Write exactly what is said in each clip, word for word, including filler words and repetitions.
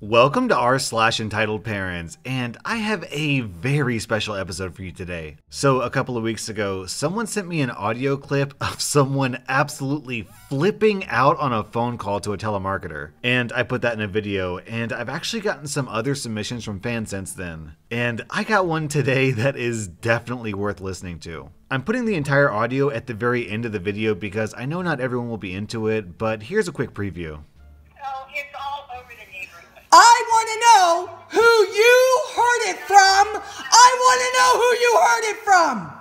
Welcome to r slash entitled parents, and I have a very special episode for you today. So a couple of weeks ago, someone sent me an audio clip of someone absolutely flipping out on a phone call to a telemarketer. And I put that in a video, and I've actually gotten some other submissions from fans since then. And I got one today that is definitely worth listening to. I'm putting the entire audio at the very end of the video because I know not everyone will be into it, but here's a quick preview. So it's all over the neighborhood. I want to know who you heard it from. I want to know who you heard it from.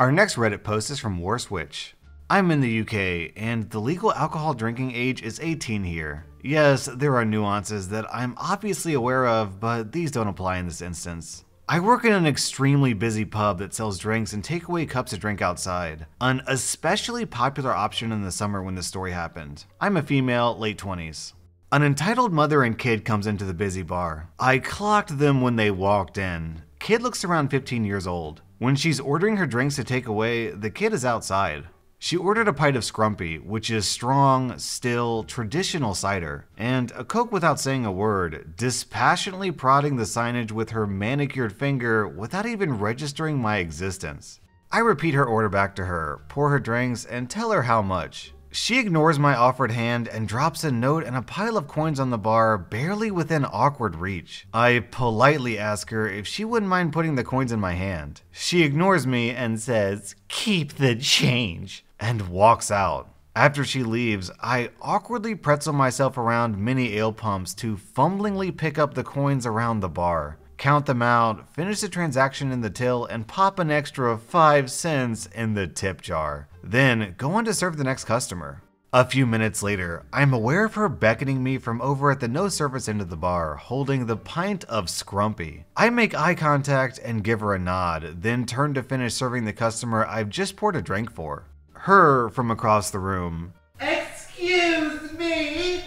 Our next Reddit post is from Warswitch. I'm in the U K, and the legal alcohol drinking age is eighteen here. Yes, there are nuances that I'm obviously aware of, but these don't apply in this instance. I work in an extremely busy pub that sells drinks and takeaway cups to drink outside, an especially popular option in the summer when this story happened. I'm a female, late twenties. An entitled mother and kid comes into the busy bar. I clocked them when they walked in. Kid looks around fifteen years old. When she's ordering her drinks to take away, the kid is outside. She ordered a pint of scrumpy, which is strong, still, traditional cider, and a Coke without saying a word, dispassionately prodding the signage with her manicured finger without even registering my existence. I repeat her order back to her, pour her drinks, and tell her how much. She ignores my offered hand and drops a note and a pile of coins on the bar, barely within awkward reach. I politely ask her if she wouldn't mind putting the coins in my hand. She ignores me and says, "Keep the change," and walks out. After she leaves, I awkwardly pretzel myself around mini ale pumps to fumblingly pick up the coins around the bar, count them out, finish the transaction in the till, and pop an extra five cents in the tip jar. Then go on to serve the next customer. A few minutes later, I'm aware of her beckoning me from over at the no service end of the bar, holding the pint of scrumpy. I make eye contact and give her a nod, then turn to finish serving the customer I've just poured a drink for. Her from across the room. Excuse me.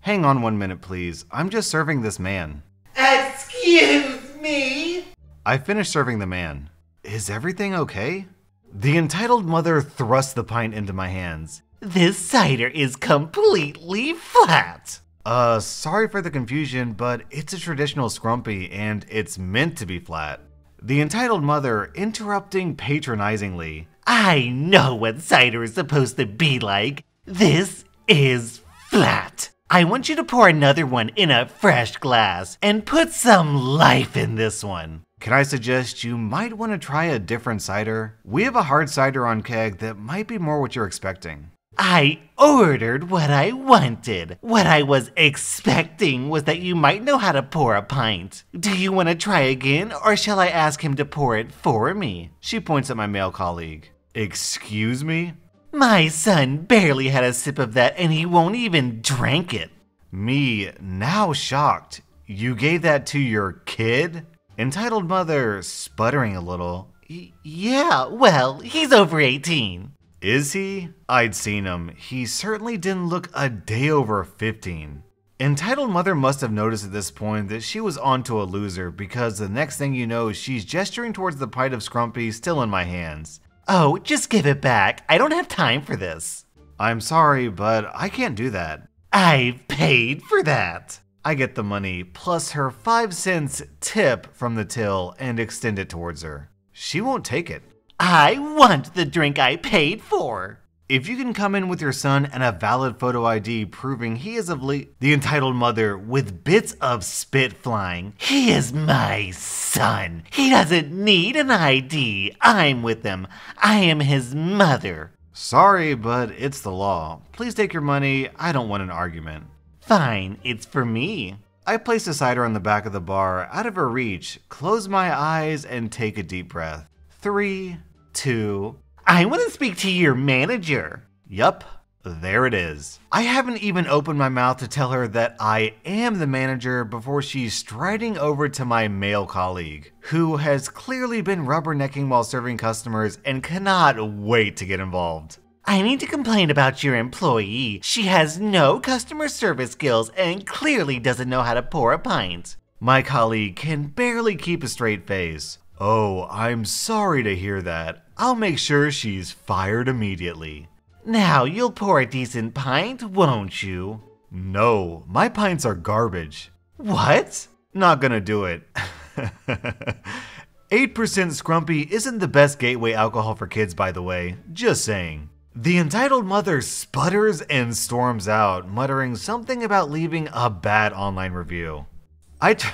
Hang on one minute, please. I'm just serving this man. Excuse me. Me. I finished serving the man. Is everything okay? The entitled mother thrust the pint into my hands. This cider is completely flat. Uh, sorry for the confusion, but it's a traditional scrumpy and it's meant to be flat. The entitled mother interrupting patronizingly. I know what cider is supposed to be like. This is flat. I want you to pour another one in a fresh glass and put some life in this one. Can I suggest you might want to try a different cider? We have a hard cider on keg that might be more what you're expecting. I ordered what I wanted. What I was expecting was that you might know how to pour a pint. Do you want to try again, or shall I ask him to pour it for me? She points at my male colleague. Excuse me? My son barely had a sip of that and he won't even drink it. Me, now shocked. You gave that to your kid? Entitled mother, sputtering a little. Y- yeah, well, he's over eighteen. Is he? I'd seen him. He certainly didn't look a day over fifteen. Entitled mother must have noticed at this point that she was onto a loser because the next thing you know, she's gesturing towards the pint of scrumpy still in my hands. Oh, just give it back. I don't have time for this. I'm sorry, but I can't do that. I've paid for that. I get the money, plus her five cents tip from the till and extend it towards her. She won't take it. I want the drink I paid for. If you can come in with your son and a valid photo I D proving he is of le- The entitled mother with bits of spit flying. He is my son. He doesn't need an I D. I'm with him. I am his mother. Sorry, but it's the law. Please take your money. I don't want an argument. Fine, it's for me. I place the cider on the back of the bar, out of her reach, close my eyes, and take a deep breath. Three, two... I want to speak to your manager. Yup, there it is. I haven't even opened my mouth to tell her that I am the manager before she's striding over to my male colleague, who has clearly been rubbernecking while serving customers and cannot wait to get involved. I need to complain about your employee. She has no customer service skills and clearly doesn't know how to pour a pint. My colleague can barely keep a straight face. Oh, I'm sorry to hear that. I'll make sure she's fired immediately. Now you'll pour a decent pint, won't you? No, my pints are garbage. What? Not gonna do it. eight percent Scrumpy isn't the best gateway alcohol for kids, by the way. Just saying. The entitled mother sputters and storms out, muttering something about leaving a bad online review. I, t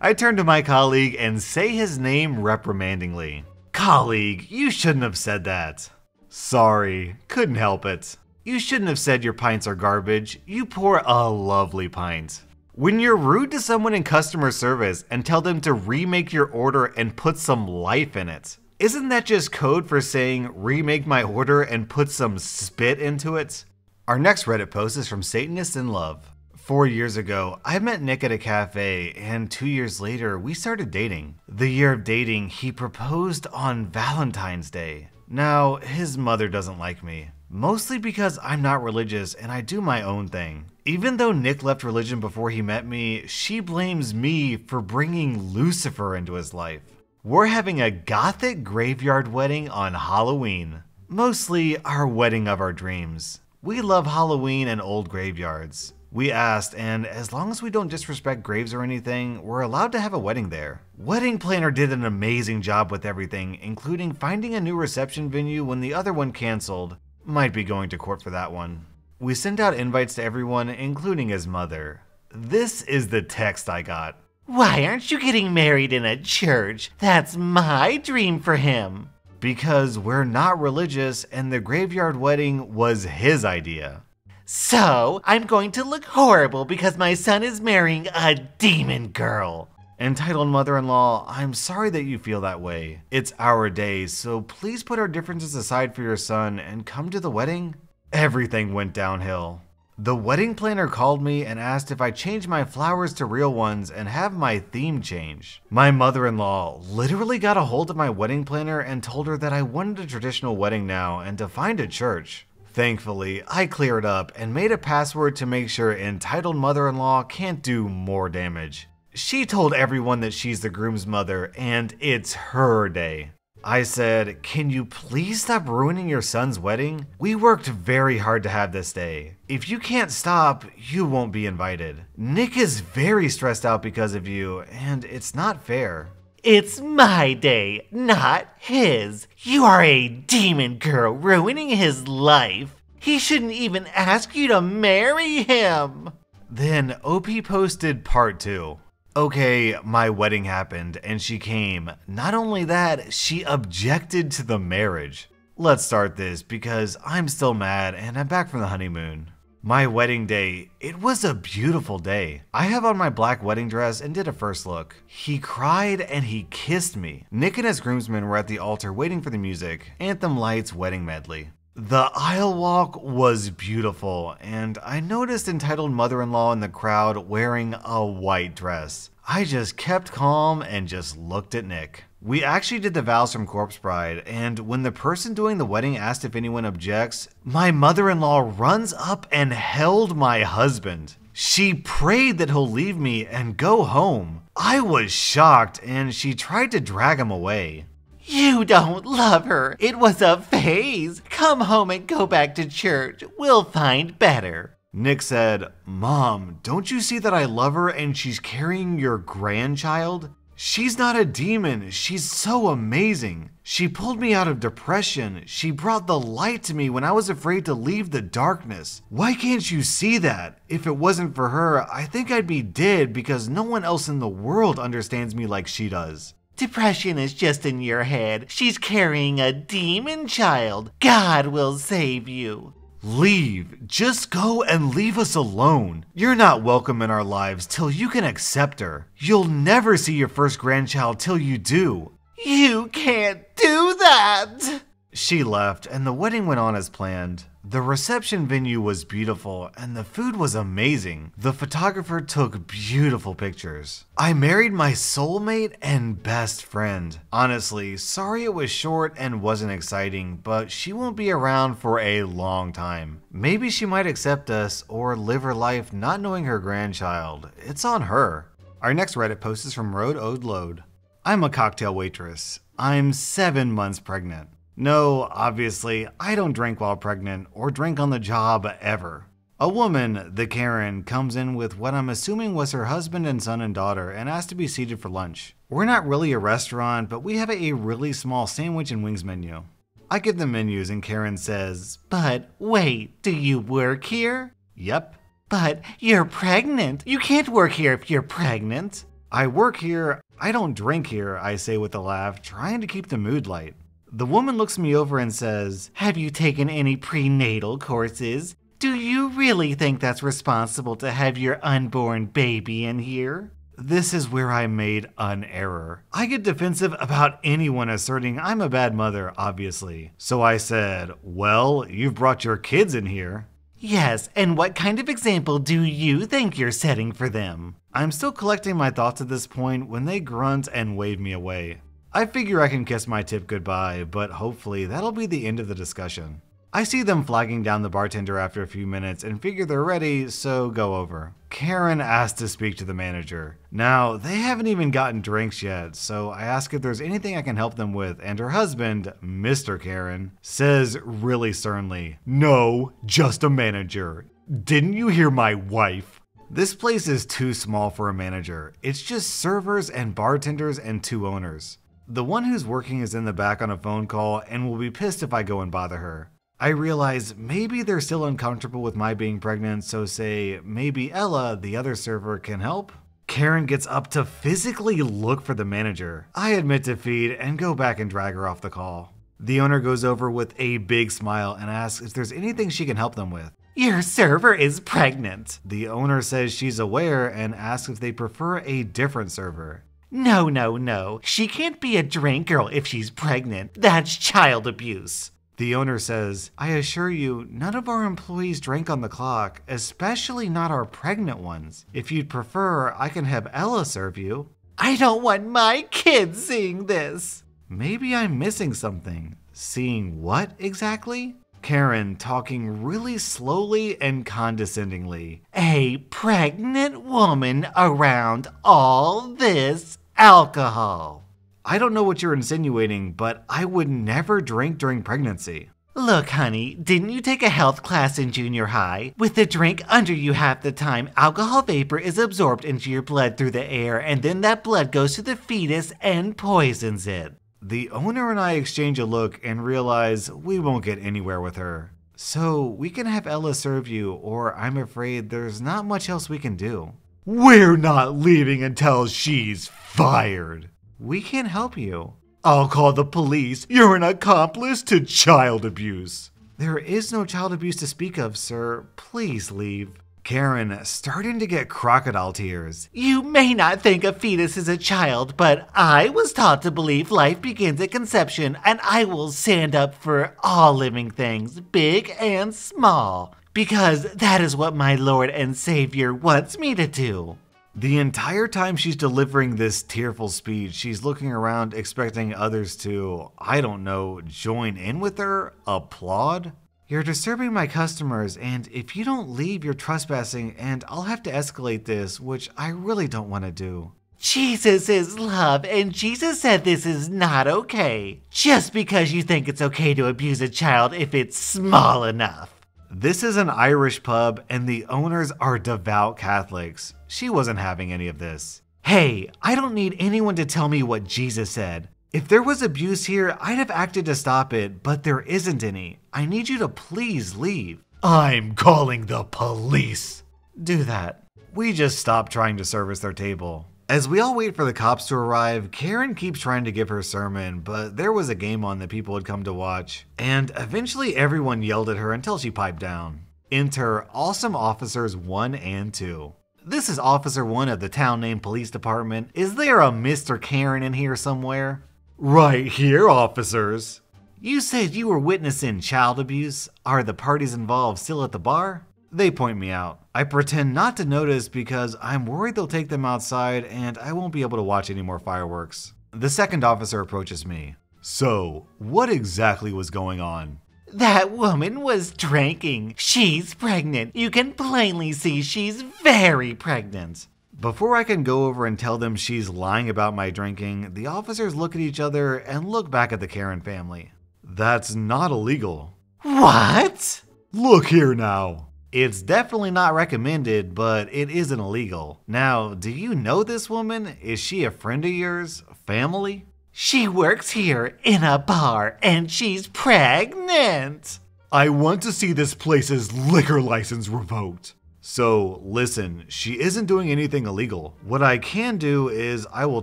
I turn to my colleague and say his name reprimandingly. Colleague, you shouldn't have said that. Sorry, couldn't help it. You shouldn't have said your pints are garbage. You pour a lovely pint. When you're rude to someone in customer service and tell them to remake your order and put some life in it, isn't that just code for saying remake my order and put some spit into it? Our next Reddit post is from Satanists in Love. Four years ago, I met Nick at a cafe, and two years later, we started dating. The year of dating, he proposed on Valentine's Day. Now, his mother doesn't like me, mostly because I'm not religious and I do my own thing. Even though Nick left religion before he met me, she blames me for bringing Lucifer into his life. We're having a gothic graveyard wedding on Halloween. Mostly our wedding of our dreams. We love Halloween and old graveyards. We asked, and as long as we don't disrespect graves or anything, we're allowed to have a wedding there. Wedding planner did an amazing job with everything, including finding a new reception venue when the other one canceled. Might be going to court for that one. We sent out invites to everyone, including his mother. This is the text I got. Why aren't you getting married in a church? That's my dream for him. Because we're not religious and the graveyard wedding was his idea. So I'm going to look horrible because my son is marrying a demon girl. Entitled mother-in-law, I'm sorry that you feel that way. It's our day, so please put our differences aside for your son and come to the wedding. Everything went downhill. The wedding planner called me and asked if I change my flowers to real ones and have my theme change. My mother-in-law literally got a hold of my wedding planner and told her that I wanted a traditional wedding now and to find a church. Thankfully, I cleared up and made a password to make sure entitled mother-in-law can't do more damage. She told everyone that she's the groom's mother and it's her day. I said, can you please stop ruining your son's wedding? We worked very hard to have this day. If you can't stop, you won't be invited. Nick is very stressed out because of you, and it's not fair. It's my day, not his. You are a demon girl ruining his life. He shouldn't even ask you to marry him. Then O P posted part two. Okay, my wedding happened and she came. Not only that, she objected to the marriage. Let's start this because I'm still mad and I'm back from the honeymoon. My wedding day, it was a beautiful day. I have on my black wedding dress and did a first look. He cried and he kissed me. Nick and his groomsmen were at the altar waiting for the music. Anthem Lights wedding medley. The aisle walk was beautiful, and I noticed entitled mother-in-law in the crowd wearing a white dress. I just kept calm and just looked at Nick. We actually did the vows from Corpse Bride, and when the person doing the wedding asked if anyone objects, my mother-in-law runs up and held my husband. She prayed that he'll leave me and go home. I was shocked, and she tried to drag him away. You don't love her. It was a phase. Come home and go back to church. We'll find better. Nick said, Mom, don't you see that I love her and she's carrying your grandchild? She's not a demon. She's so amazing. She pulled me out of depression. She brought the light to me when I was afraid to leave the darkness. Why can't you see that? If it wasn't for her, I think I'd be dead because no one else in the world understands me like she does. Depression is just in your head. She's carrying a demon child. God will save you. Leave. Just go and leave us alone. You're not welcome in our lives till you can accept her. You'll never see your first grandchild till you do. You can't do that. She left and the wedding went on as planned. The reception venue was beautiful and the food was amazing. The photographer took beautiful pictures. I married my soulmate and best friend. Honestly, sorry it was short and wasn't exciting, but she won't be around for a long time. Maybe she might accept us or live her life not knowing her grandchild. It's on her. Our next Reddit post is from Road Ode Load. I'm a cocktail waitress. I'm seven months pregnant. No, obviously, I don't drink while pregnant or drink on the job ever. A woman, the Karen, comes in with what I'm assuming was her husband and son and daughter and asks to be seated for lunch. We're not really a restaurant, but we have a really small sandwich and wings menu. I give them menus and Karen says, "But wait, do you work here?" "Yep." "But you're pregnant. You can't work here if you're pregnant." "I work here. I don't drink here," I say with a laugh, trying to keep the mood light. The woman looks me over and says, "Have you taken any prenatal courses? Do you really think that's responsible to have your unborn baby in here?" This is where I made an error. I get defensive about anyone asserting I'm a bad mother, obviously. So I said, "Well, you've brought your kids in here." "Yes, and what kind of example do you think you're setting for them?" I'm still collecting my thoughts at this point when they grunt and wave me away. I figure I can kiss my tip goodbye, but hopefully that'll be the end of the discussion. I see them flagging down the bartender after a few minutes and figure they're ready, so go over. Karen asks to speak to the manager. Now, they haven't even gotten drinks yet, so I ask if there's anything I can help them with, and her husband, Mister Karen, says really sternly, "No, just a manager. Didn't you hear my wife?" This place is too small for a manager. It's just servers and bartenders and two owners. The one who's working is in the back on a phone call and will be pissed if I go and bother her. I realize maybe they're still uncomfortable with my being pregnant, so say maybe Ella, the other server, can help? Karen gets up to physically look for the manager. I admit defeat and go back and drag her off the call. The owner goes over with a big smile and asks if there's anything she can help them with. "Your server is pregnant." The owner says she's aware and asks if they prefer a different server. "No, no, no. She can't be a drink girl if she's pregnant. That's child abuse." The owner says, "I assure you, none of our employees drank on the clock, especially not our pregnant ones. If you'd prefer, I can have Ella serve you." I don't want my kids seeing this. Maybe I'm missing something. Seeing what exactly? Karen, talking really slowly and condescendingly. "A pregnant woman around all this alcohol." I don't know what you're insinuating, but I would never drink during pregnancy. "Look, honey, didn't you take a health class in junior high? With the drink under you half the time, alcohol vapor is absorbed into your blood through the air, and then that blood goes to the fetus and poisons it." The owner and I exchange a look and realize we won't get anywhere with her. So we can have Ella serve you, or I'm afraid there's not much else we can do. "We're not leaving until she's fired." "We can't help you." "I'll call the police. You're an accomplice to child abuse." "There is no child abuse to speak of, sir. Please leave." Karen, starting to get crocodile tears. "You may not think a fetus is a child, but I was taught to believe life begins at conception, and I will stand up for all living things, big and small, because that is what my Lord and Savior wants me to do." The entire time she's delivering this tearful speech, she's looking around expecting others to, I don't know, join in with her? Applaud? "You're disturbing my customers, and if you don't leave, you're trespassing, and I'll have to escalate this, which I really don't want to do." Jesus is love, and Jesus said this is not okay. Just because you think it's okay to abuse a child if it's small enough. This is an Irish pub, and the owners are devout Catholics. She wasn't having any of this. "Hey, I don't need anyone to tell me what Jesus said. If there was abuse here, I'd have acted to stop it, but there isn't any. I need you to please leave." "I'm calling the police." "Do that." We just stop trying to service their table. As we all wait for the cops to arrive, Karen keeps trying to give her sermon, but there was a game on that people had come to watch, and eventually everyone yelled at her until she piped down. Enter awesome officers one and two. This is Officer one of the town named police department. Is there a Mister Karen in here somewhere? "Right here, officers." "You said you were witnessing child abuse. Are the parties involved still at the bar?" They point me out. I pretend not to notice because I'm worried they'll take them outside and I won't be able to watch any more fireworks. The second officer approaches me. "So, what exactly was going on?" "That woman was drinking. She's pregnant. You can plainly see she's very pregnant." Before I can go over and tell them she's lying about my drinking, the officers look at each other and look back at the Karen family. "That's not illegal." "What?" "Look here now." It's definitely not recommended, but it isn't illegal. Now, do you know this woman? Is she a friend of yours? Family? She works here in a bar and she's pregnant. I want to see this place's liquor license revoked. So listen, she isn't doing anything illegal. What I can do is I will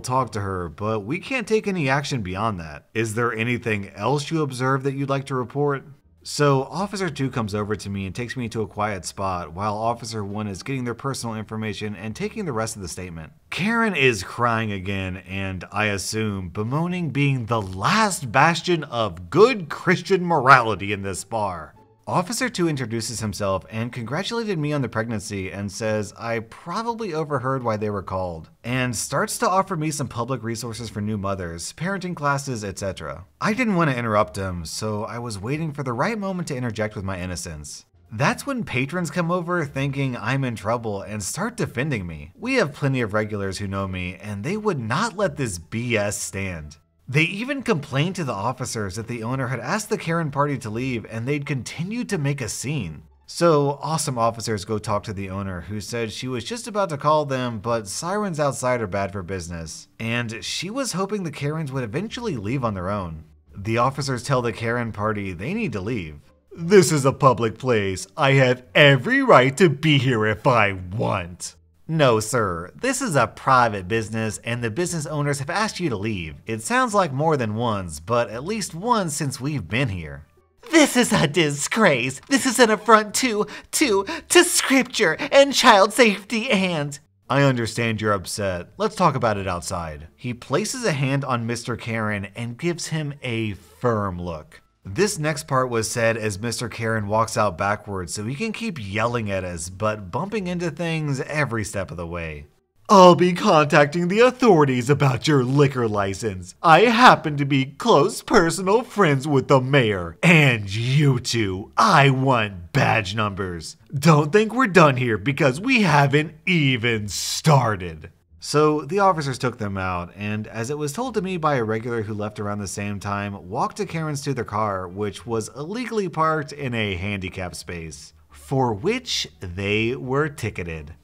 talk to her, but we can't take any action beyond that. Is there anything else you observed that you'd like to report? So Officer two comes over to me and takes me to a quiet spot while Officer one is getting their personal information and taking the rest of the statement. Karen is crying again and, I assume, bemoaning being the last bastion of good Christian morality in this bar. Officer two introduces himself and congratulated me on the pregnancy and says I probably overheard why they were called, and starts to offer me some public resources for new mothers, parenting classes, et cetera. I didn't want to interrupt him, so I was waiting for the right moment to interject with my innocence. That's when patrons come over thinking I'm in trouble and start defending me. We have plenty of regulars who know me, and they would not let this B S stand. They even complained to the officers that the owner had asked the Karen party to leave and they'd continued to make a scene. So awesome officers go talk to the owner, who said she was just about to call them, but sirens outside are bad for business, and she was hoping the Karens would eventually leave on their own. The officers tell the Karen party they need to leave. This is a public place. I have every right to be here if I want. No, sir. This is a private business and the business owners have asked you to leave. It sounds like more than once, but at least once since we've been here. This is a disgrace. This is an affront to, to, to scripture and child safety and... I understand you're upset. Let's talk about it outside. He places a hand on Mister Karen and gives him a firm look. This next part was said as Mister Karen walks out backwards so he can keep yelling at us, but bumping into things every step of the way. I'll be contacting the authorities about your liquor license. I happen to be close personal friends with the mayor. And you two, I want badge numbers. Don't think we're done here because we haven't even started. So the officers took them out, and as it was told to me by a regular who left around the same time, walked the Karens to their car, which was illegally parked in a handicapped space, for which they were ticketed.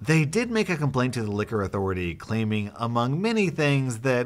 They did make a complaint to the liquor authority, claiming among many things that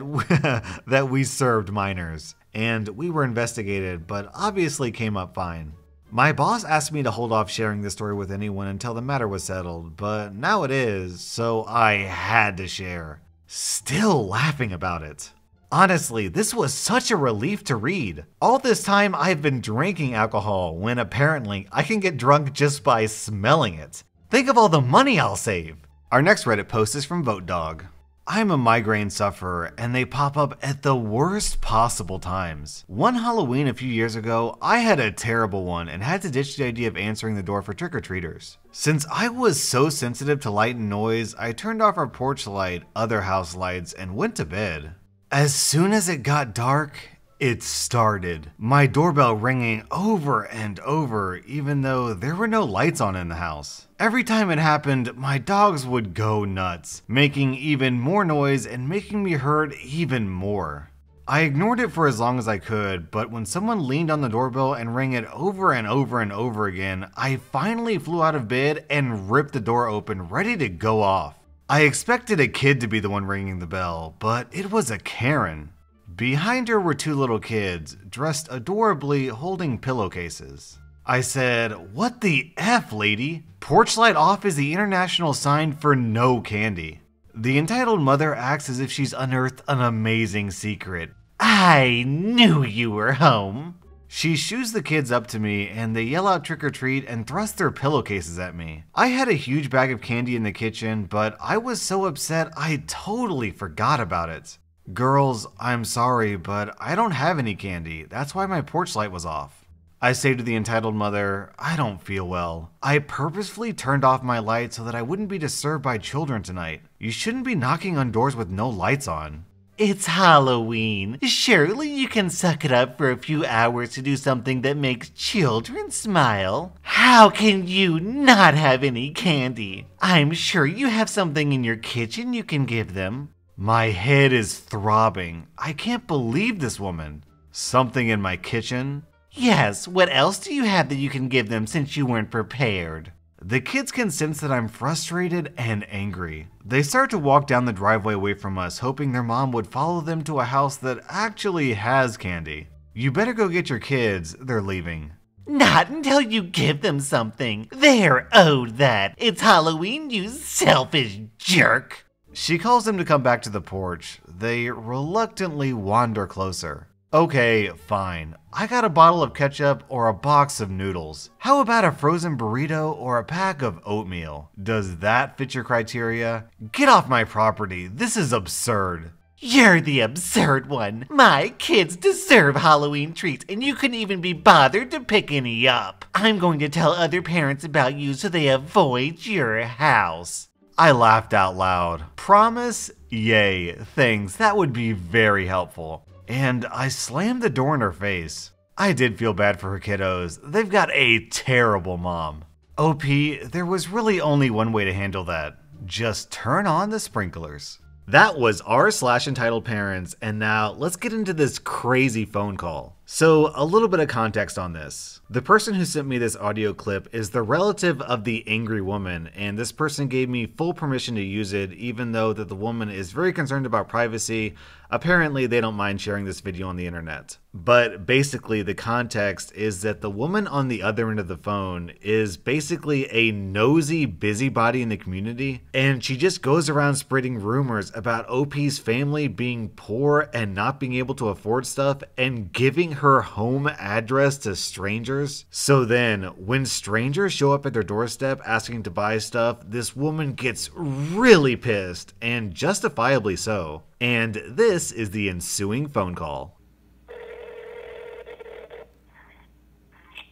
that we served minors, and we were investigated, but obviously came up fine. My boss asked me to hold off sharing this story with anyone until the matter was settled, but now it is, so I had to share. Still laughing about it. Honestly, this was such a relief to read. All this time I've been drinking alcohol when apparently I can get drunk just by smelling it. Think of all the money I'll save. Our next Reddit post is from VoteDog. I'm a migraine sufferer, and they pop up at the worst possible times. One Halloween a few years ago, I had a terrible one and had to ditch the idea of answering the door for trick-or-treaters. Since I was so sensitive to light and noise, I turned off our porch light, other house lights, and went to bed. As soon as it got dark, it started. My doorbell ringing over and over, even though there were no lights on in the house. Every time it happened, my dogs would go nuts, making even more noise and making me heard even more. I ignored it for as long as I could, but when someone leaned on the doorbell and rang it over and over and over again, I finally flew out of bed and ripped the door open, ready to go off. I expected a kid to be the one ringing the bell, but it was a Karen. Behind her were two little kids, dressed adorably, holding pillowcases. I said, "What the F, lady?" Porch light off is the international sign for no candy. The entitled mother acts as if she's unearthed an amazing secret. I knew you were home. She shoos the kids up to me, and they yell out trick-or-treat and thrust their pillowcases at me. I had a huge bag of candy in the kitchen, but I was so upset I totally forgot about it. Girls, I'm sorry, but I don't have any candy. That's why my porch light was off. I say to the entitled mother, I don't feel well. I purposefully turned off my light so that I wouldn't be disturbed by children tonight. You shouldn't be knocking on doors with no lights on. It's Halloween. Surely you can suck it up for a few hours to do something that makes children smile. How can you not have any candy? I'm sure you have something in your kitchen you can give them. My head is throbbing. I can't believe this woman. Something in my kitchen? Yes, what else do you have that you can give them since you weren't prepared? The kids can sense that I'm frustrated and angry. They start to walk down the driveway away from us, hoping their mom would follow them to a house that actually has candy. You better go get your kids, they're leaving. Not until you give them something. They're owed that. It's Halloween, you selfish jerk. She calls them to come back to the porch. They reluctantly wander closer. Okay, fine. I got a bottle of ketchup or a box of noodles. How about a frozen burrito or a pack of oatmeal? Does that fit your criteria? Get off my property. This is absurd. You're the absurd one. My kids deserve Halloween treats, and you couldn't even be bothered to pick any up. I'm going to tell other parents about you so they avoid your house. I laughed out loud. Promise? Yay, thanks. That would be very helpful. And I slammed the door in her face. I did feel bad for her kiddos. They've got a terrible mom. O P, there was really only one way to handle that. Just turn on the sprinklers. That was r slash entitled parents, and now let's get into this crazy phone call. So a little bit of context on this. The person who sent me this audio clip is the relative of the angry woman, and this person gave me full permission to use it, even though that the woman is very concerned about privacy. Apparently they don't mind sharing this video on the internet. But basically the context is that the woman on the other end of the phone is basically a nosy busybody in the community, and she just goes around spreading rumors about O P's family being poor and not being able to afford stuff and giving her home address to strangers. So then when strangers show up at their doorstep asking to buy stuff, this woman gets really pissed, and justifiably so. And this is the ensuing phone call.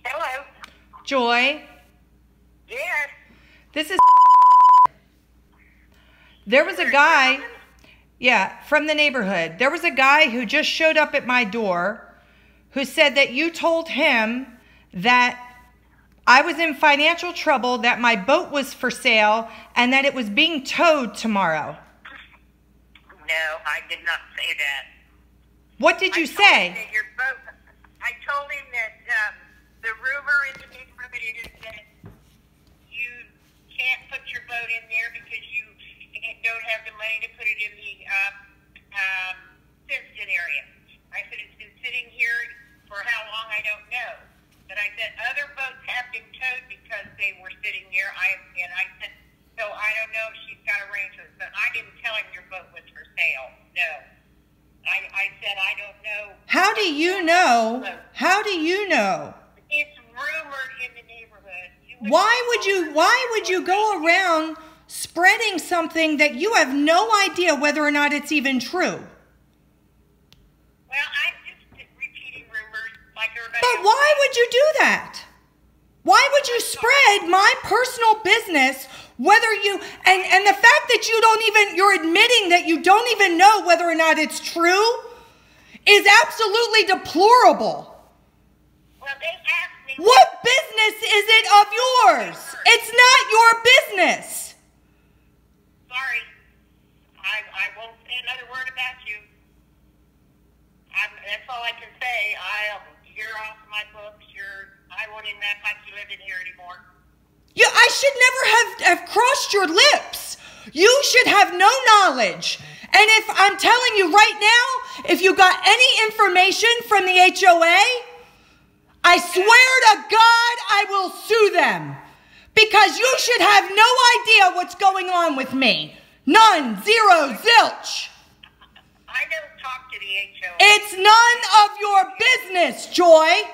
Hello. Joy? Yes. This is There was a guy, yeah, from the neighborhood. There was a guy who just showed up at my door who said that you told him that I was in financial trouble, that my boat was for sale, and that it was being towed tomorrow. No, I did not say that. What did you I say? Told him that your boat, I told him that um, the rumor in the neighborhood is that you can't put your boat in there because you don't have the money to put it in the uh, um, fenced-in area. I said, it's been sitting here for how long, I don't know. But I said, other boats have been towed because they were sitting there, I, and I said, so I don't know if she's got arrangements, but I didn't tell him your boat was for sale. No. I, I said I don't know. How do you know? How do you know? It's rumored in the neighborhood. Would why would you why would you go around spreading something that you have no idea whether or not it's even true? Well, I'm just repeating rumors like everybody else. But why would you do that? Why would you spread my personal business? Whether you, and, and the fact that you don't even, you're admitting that you don't even know whether or not it's true is absolutely deplorable. Well, they asked me. What business is it of yours? It's not your business. Sorry. I, I won't say another word about you. I'm, that's all I can say. I, you're off my books. You're, I won't even act like you live in here anymore. You, I should never have, have crossed your lips. You should have no knowledge. And if I'm telling you right now, if you got any information from the H O A, I swear to God I will sue them. Because you should have no idea what's going on with me. None, zero, zilch. I don't talk to the H O A. It's none of your business, Joy.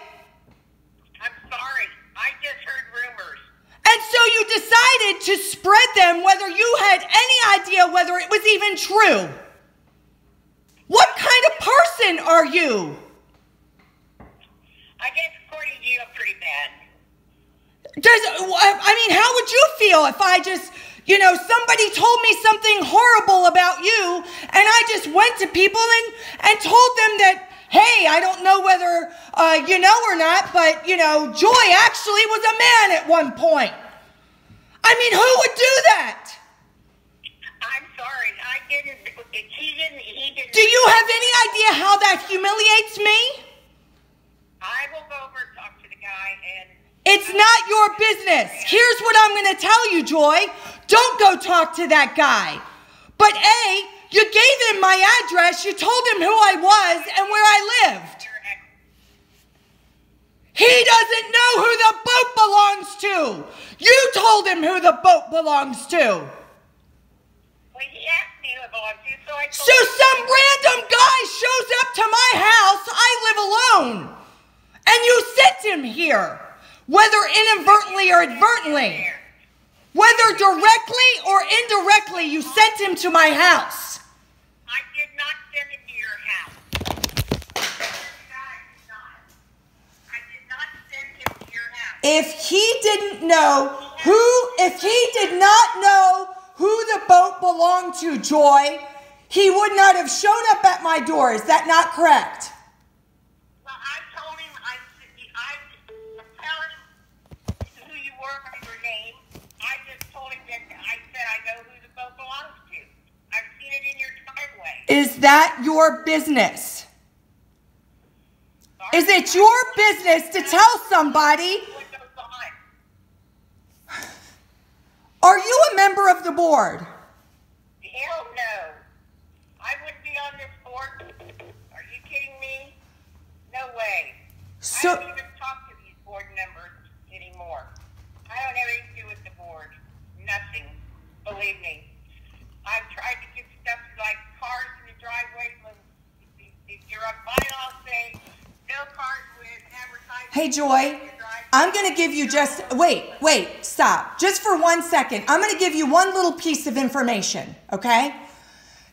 I'm sorry. I just heard rumors. And so you decided to spread them whether you had any idea whether it was even true. What kind of person are you? I guess according to you, I'm pretty bad. Does, I mean, how would you feel if I just, you know, somebody told me something horrible about you and I just went to people and, and told them that, hey, I don't know whether uh, you know or not, but, you know, Joy actually was a man at one point. I mean, who would do that? I'm sorry. I didn't. He didn't. He didn't. Do you have any idea how that humiliates me? I will go over and talk to the guy and It's not your business. Here's what I'm going to tell you, Joy. Don't go talk to that guy. But A, you gave him my address. You told him who I was and where I lived. He doesn't know who the boat belongs to. You told him who the boat belongs to. Well, he asked me who it belongs to, so I told him. So some random guy shows up to my house. I live alone. And you sent him here, whether inadvertently or advertently. Whether directly or indirectly, you sent him to my house. I did not send him to your house. I did not send him to your house. If he didn't know who, if he did not know who the boat belonged to, Joy, he would not have shown up at my door. Is that not correct? Well, I told him, I, I tell him who you were by your name. I just told him that I said I know who the boat belongs to. I've seen it in your driveway. Is that your business? Sorry. Is it your business to tell somebody? Are you a member of the board? Hell no. I wouldn't be on this board. Are you kidding me? No way. So, I don't even talk to these board members anymore. I don't have anything to do with the board. Nothing. Believe me. I've tried to get stuff like cars in the driveway. If you're on bylaws saying no cars with advertising. Hey, Joy, I'm going to give you just, wait, wait, stop. Just for one second. I'm going to give you one little piece of information, okay?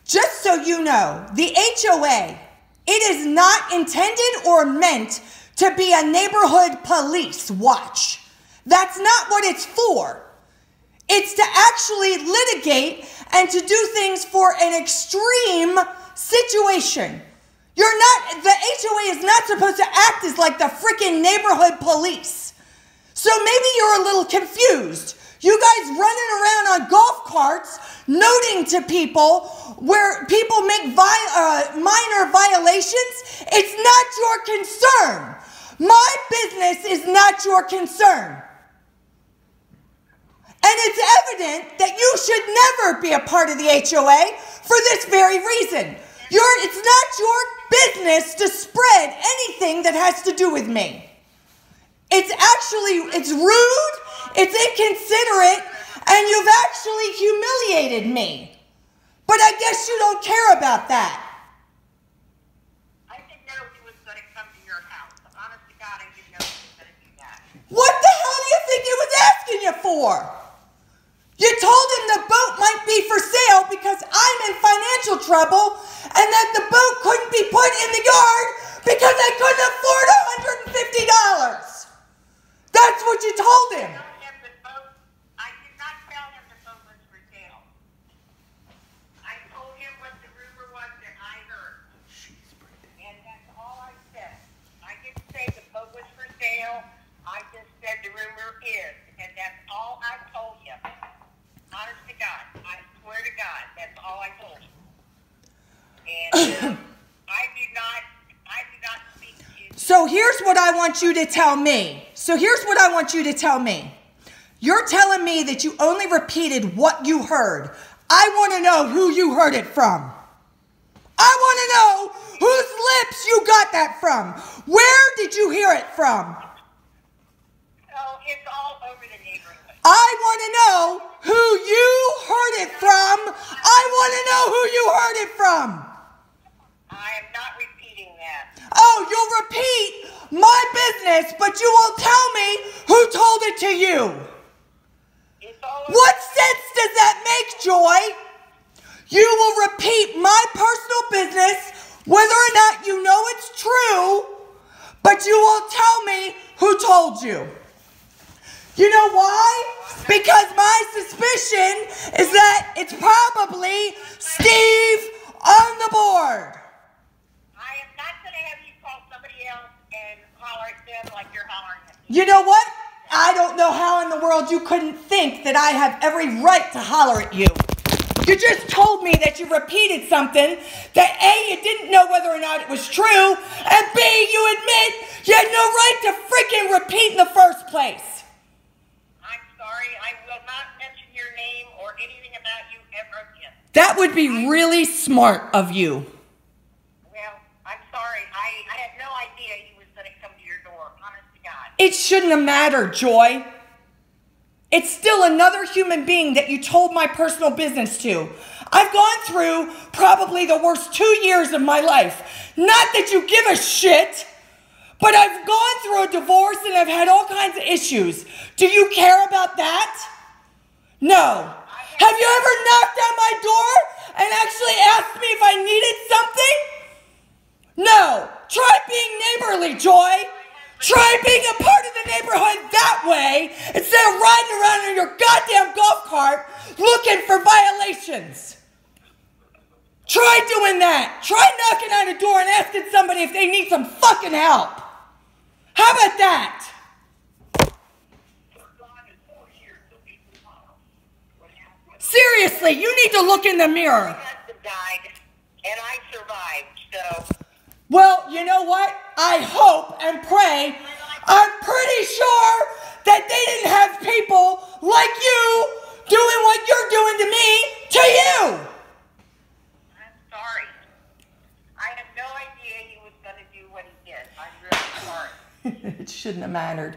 Just so you know, the H O A, it is not intended or meant to be a neighborhood police watch. That's not what it's for. It's to actually litigate and to do things for an extreme situation. You're not, the H O A is not supposed to act as like the freaking neighborhood police. So maybe you're a little confused. You guys running around on golf carts, noting to people where people make vi- uh, minor violations. It's not your concern. My business is not your concern. And it's evident that you should never be a part of the H O A for this very reason. You're, it's not your business to spread anything that has to do with me. It's actually, it's rude, it's inconsiderate, and you've actually humiliated me. But I guess you don't care about that. I didn't know he was going to come to your house. Honest to God, I didn't know he was going to do that. What the hell do you think he was asking you for? You told him the boat might be for sale because I'm in financial trouble and that the boat couldn't be put in the yard because I couldn't afford one hundred fifty dollars. That's what you told him. I did not tell him the boat was for sale. I told him what the rumor was that I heard. And that's all I said. I didn't say the boat was for sale. I just said the rumor is. And that's all I told him. Honest to God, I swear to God, that's all I told you. And uh, I did not, I did not speak to you. So here's what I want you to tell me. So here's what I want you to tell me. You're telling me that you only repeated what you heard. I want to know who you heard it from. I want to know whose lips you got that from. Where did you hear it from? Oh, it's all over the neighborhood. I want to know who you heard it from. I want to know who you heard it from. I am not repeating that. Oh, you'll repeat my business, but you won't tell me who told it to you. It's all over. What sense does that make, Joy? You will repeat my personal business, whether or not you know it's true, but you won't tell me who told you. You know why? Because my suspicion is that it's probably Steve on the board. I am not going to have you call somebody else and holler at them like you're hollering at me. You know what? I don't know how in the world you couldn't think that I have every right to holler at you. You just told me that you repeated something that A, you didn't know whether or not it was true, and B, you admit you had no right to freaking repeat in the first place. I'm sorry, I will not mention your name or anything about you ever again. That would be really smart of you. Well, I'm sorry, I, I had no idea he was going to come to your door, honest to God. It shouldn't have mattered, Joy. It's still another human being that you told my personal business to. I've gone through probably the worst two years of my life. Not that you give a shit, but I've gone through a divorce and I've had all kinds of issues. Do you care about that? No. Have you ever knocked on my door and actually asked me if I needed something? No. Try being neighborly, Joy. Try being a part of the neighborhood that way instead of riding around in your goddamn golf cart looking for violations. Try doing that. Try knocking on a door and asking somebody if they need some fucking help. How about that? Seriously, you need to look in the mirror. My husband died, and I survived, so... Well, you know what? I hope and pray. I'm pretty sure that they didn't have people like you doing what you're doing to me to you. I'm sorry. I had no idea he was going to do what he did. I'm really sorry. It shouldn't have mattered.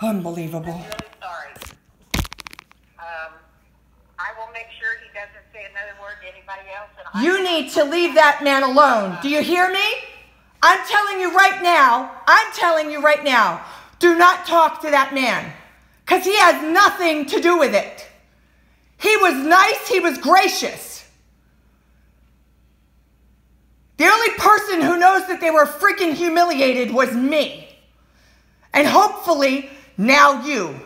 Unbelievable. I'm really sorry. Um, I will make sure he doesn't say another word to anybody else. And you need to leave that man alone. Do you hear me? I'm telling you right now, I'm telling you right now, do not talk to that man, because he has nothing to do with it. He was nice, he was gracious. The only person who knows that they were freaking humiliated was me. And hopefully, now you.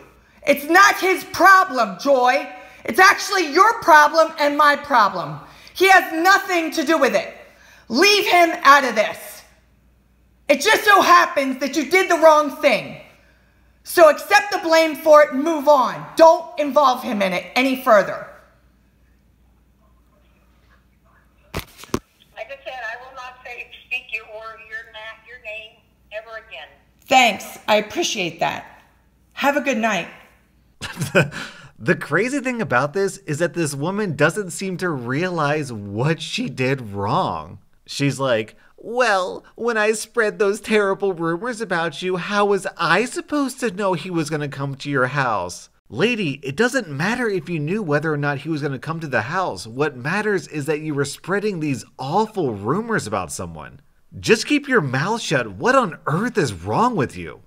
It's not his problem, Joy. It's actually your problem and my problem. He has nothing to do with it. Leave him out of this. It just so happens that you did the wrong thing. So accept the blame for it and move on. Don't involve him in it any further. Like I said, I will not say speak your or your, your name ever again. Thanks. I appreciate that. Have a good night. The crazy thing about this is that this woman doesn't seem to realize what she did wrong. She's like, well, when I spread those terrible rumors about you, how was I supposed to know he was going to come to your house? Lady, it doesn't matter if you knew whether or not he was going to come to the house. What matters is that you were spreading these awful rumors about someone. Just keep your mouth shut. What on earth is wrong with you?